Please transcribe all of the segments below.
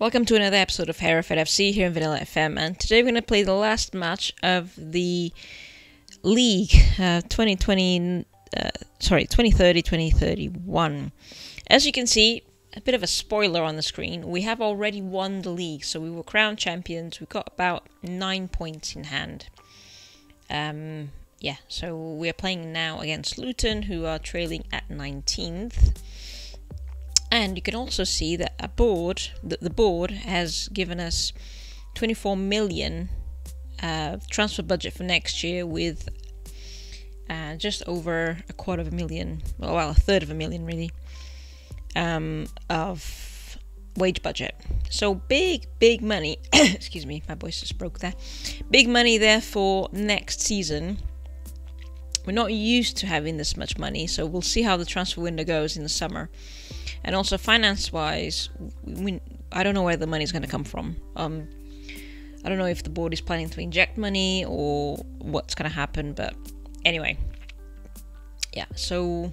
Welcome to another episode of Hereford FC here in Vanilla FM, and today we're going to play the last match of the league 2030-2031. As you can see, a bit of a spoiler on the screen, we have already won the league, so we were crowned champions. We got about 9 points in hand. So we're playing now against Luton, who are trailing at 19th. And you can also see that the board has given us 24 million transfer budget for next year, with just over a third of a million really, of wage budget. So big money. Excuse me, my voice just broke there. Big money there for next season. We're not used to having this much money, so we'll see how the transfer window goes in the summer. And also, finance-wise, I don't know where the money's going to come from. I don't know if the board is planning to inject money or what's going to happen, but anyway. Yeah, so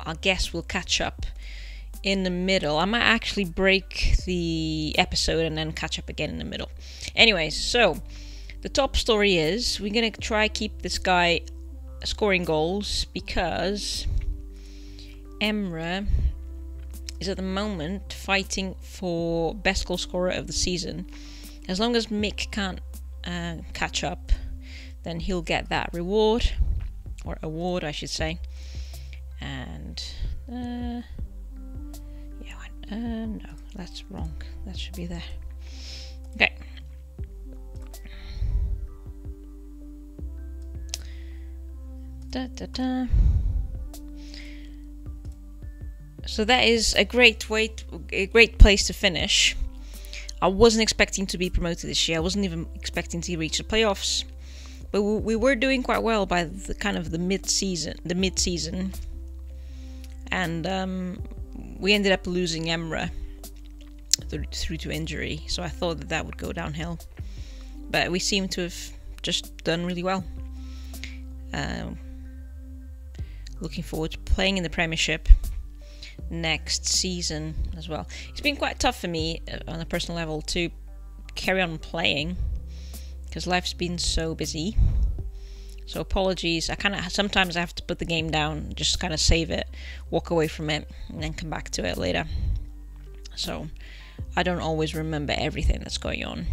I guess we'll catch up in the middle. I might actually break the episode and then catch up again in the middle. Anyway, so the top story is we're going to try keep this guy scoring goals, because Emre is at the moment fighting for best goal scorer of the season. As long as Mick can't catch up, then he'll get that reward, or award I should say. And no, that's wrong, that should be there. Okay, so that is a great place to finish. I wasn't expecting to be promoted this year. I wasn't even expecting to reach the playoffs, but we were doing quite well by the kind of the mid-season, and we ended up losing Emre through to injury. So I thought that would go downhill, but we seem to have just done really well. Looking forward to playing in the Premiership next season as well. It's been quite tough for me on a personal level to carry on playing, because life's been so busy, so apologies. I sometimes I have to put the game down, just kind of save it, walk away from it, and then come back to it later, so I don't always remember everything that's going on.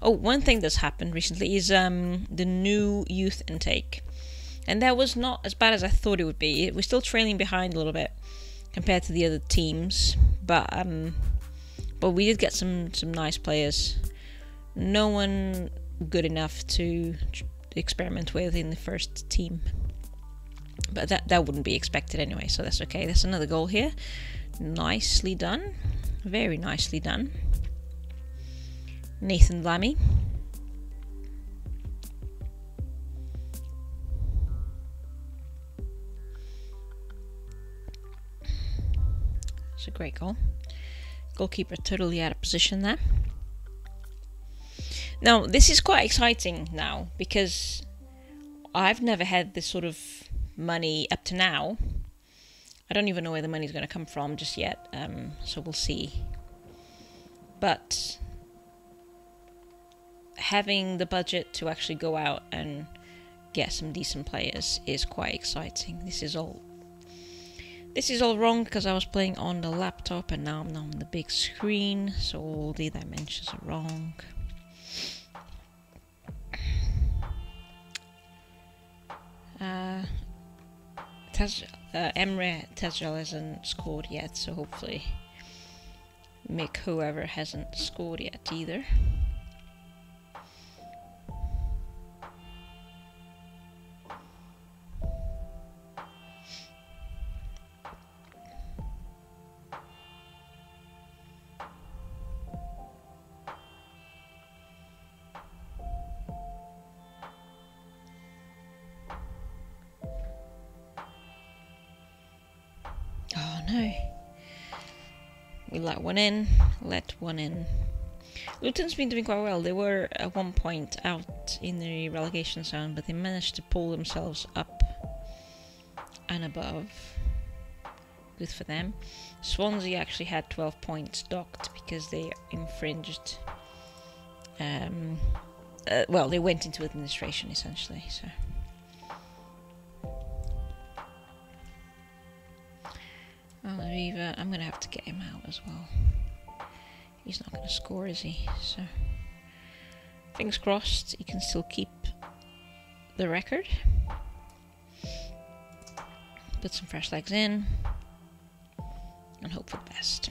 Oh, one thing that's happened recently is the new youth intake, and that was not as bad as I thought it would be. We're still trailing behind a little bit compared to the other teams, but we did get some nice players. No one good enough to experiment with in the first team, but that wouldn't be expected anyway, so that's okay. That's another goal here. Nicely done, very nicely done, Nathan Lamy. A great goal. Goalkeeper totally out of position there. Now this is quite exciting now, because I've never had this sort of money up to now. I don't even know where the money's going to come from just yet, so we'll see. But having the budget to actually go out and get some decent players is quite exciting. This is all wrong, because I was playing on the laptop and now I'm not on the big screen, so all the dimensions are wrong. Emre Tejal hasn't scored yet, so hopefully Mick, whoever, hasn't scored yet either. No, we let one in. Luton's been doing quite well. They were at one point out in the relegation zone, but they managed to pull themselves up and above. Good for them. Swansea actually had 12 points docked because they infringed, well, they went into administration essentially. So Oliva, I'm going to have to get him out as well. He's not going to score, is he? So fingers crossed he can still keep the record. Put some fresh legs in and hope for the best.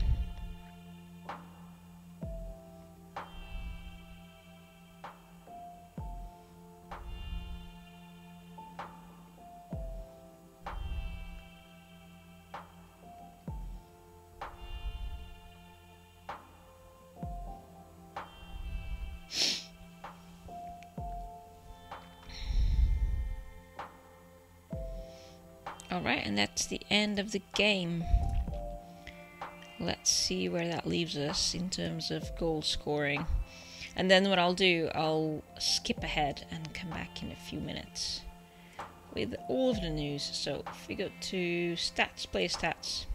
Alright, and that's the end of the game. Let's see where that leaves us in terms of goal scoring. And then what I'll do, I'll skip ahead and come back in a few minutes with all of the news. So if we go to stats, player stats,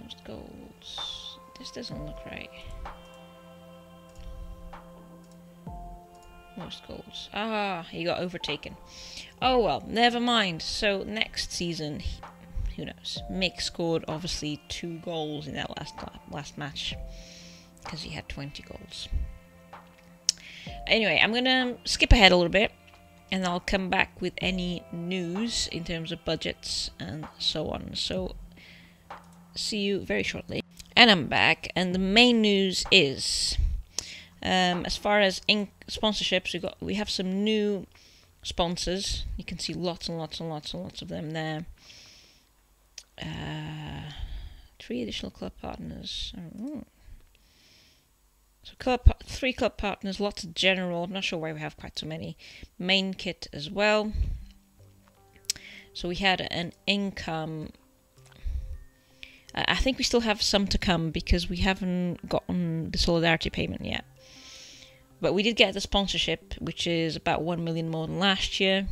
most goals, this doesn't look right. Most goals. Ah, he got overtaken. Oh well, never mind. So next season, who knows? Mick scored obviously 2 goals in that last match because he had 20 goals. Anyway, I'm gonna skip ahead a little bit, and I'll come back with any news in terms of budgets and so on. So see you very shortly. And I'm back, and the main news is. As far as sponsorships, we have some new sponsors. You can see lots and lots and lots and lots of them there. 3 additional club partners. Oh. So 3 club partners, lots of general. I'm not sure why we have quite so many. Main kit as well. So we had an income. I think we still have some to come because we haven't gotten the solidarity payment yet. But we did get the sponsorship, which is about 1 million more than last year.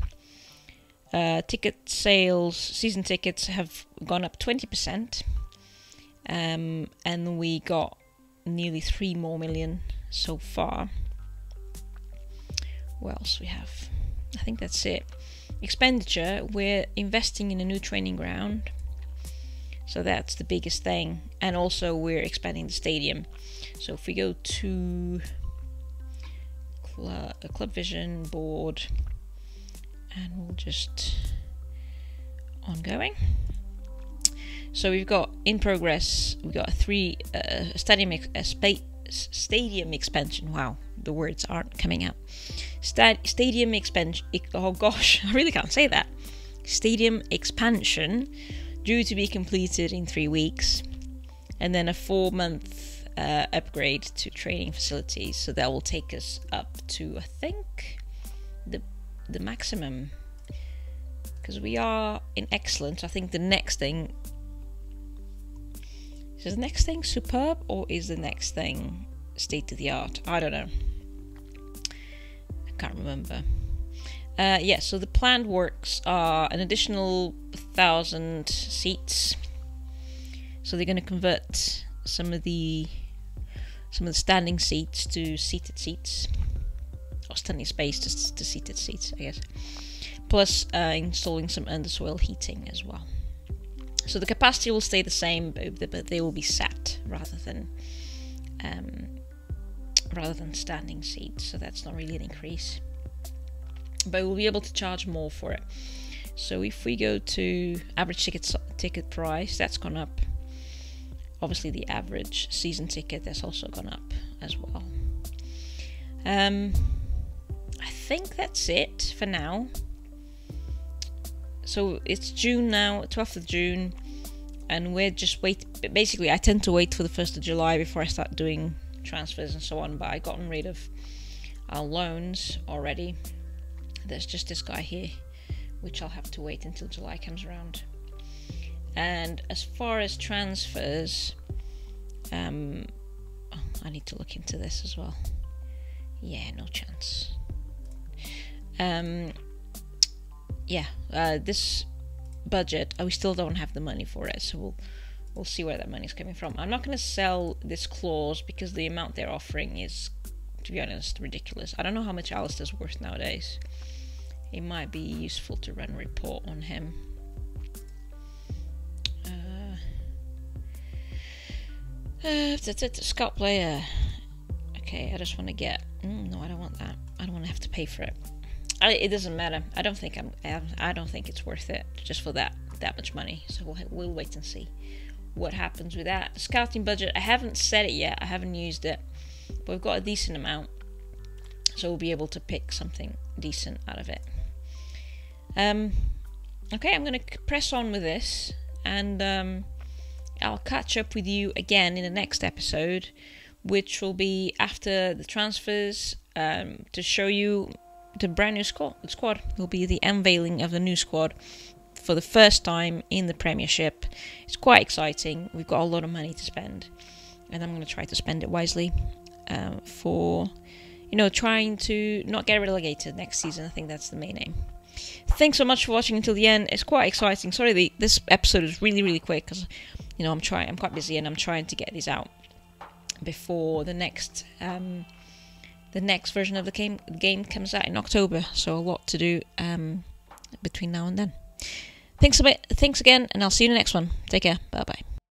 Ticket sales, season tickets have gone up 20%. And we got nearly 3 more million so far. What else we have? I think that's it. Expenditure, we're investing in a new training ground. So that's the biggest thing. And also we're expanding the stadium. So if we go to Club Vision board, and we'll just ongoing. So we've got in progress. We've got a stadium expansion. Wow, the words aren't coming out. Stadium expansion. Oh gosh, I really can't say that. Stadium expansion due to be completed in 3 weeks, and then a 4-month. Upgrade to training facilities, so that will take us up to, I think, the maximum, because we are in excellent. I think the next thing is the next thing superb, or is the next thing state of the art? I don't know. I can't remember. Yeah, so the planned works are an additional 1,000 seats, so they're going to convert some of the standing seats to seated seats, or standing space to seated seats, I guess. Plus installing some undersoil heating as well. So the capacity will stay the same, but they will be sat rather than standing seats. So that's not really an increase, but we'll be able to charge more for it. So if we go to average ticket price, that's gone up. Obviously the average season ticket, that's also gone up as well. I think that's it for now. So it's June now, 12th of June, and we're just basically I tend to wait for the 1st of July before I start doing transfers and so on, but I've gotten rid of our loans already. There's just this guy here, which I'll have to wait until July comes around. And as far as transfers, oh, I need to look into this as well. Yeah, no chance. This budget, we still don't have the money for it, so we'll We'll see where that money's coming from. I'm not going to sell this clause because the amount they're offering is, to be honest, ridiculous. I don't know how much Alistair's worth nowadays. It might be useful to run a report on him. Scout player. Okay, I just want to get... no, I don't want that. I don't want to have to pay for it. It doesn't matter. I don't think it's worth it just for that much money. So we'll wait and see what happens with that. Scouting budget, I haven't set it yet. I haven't used it, but we've got a decent amount, so we'll be able to pick something decent out of it. Okay, I'm going to press on with this, and I'll catch up with you again in the next episode, which will be after the transfers, to show you the brand new squad. It will be the unveiling of the new squad for the first time in the Premiership. It's quite exciting. We've got a lot of money to spend, and I'm going to try to spend it wisely, for, you know, trying to not get relegated next season. I think that's the main aim. Thanks so much for watching until the end. It's quite exciting. Sorry, this episode is really quick because, you know, I'm quite busy, and I'm trying to get these out before the next version of the game comes out in October. So a lot to do between now and then. Thanks again, and I'll see you in the next one. Take care. Bye-bye.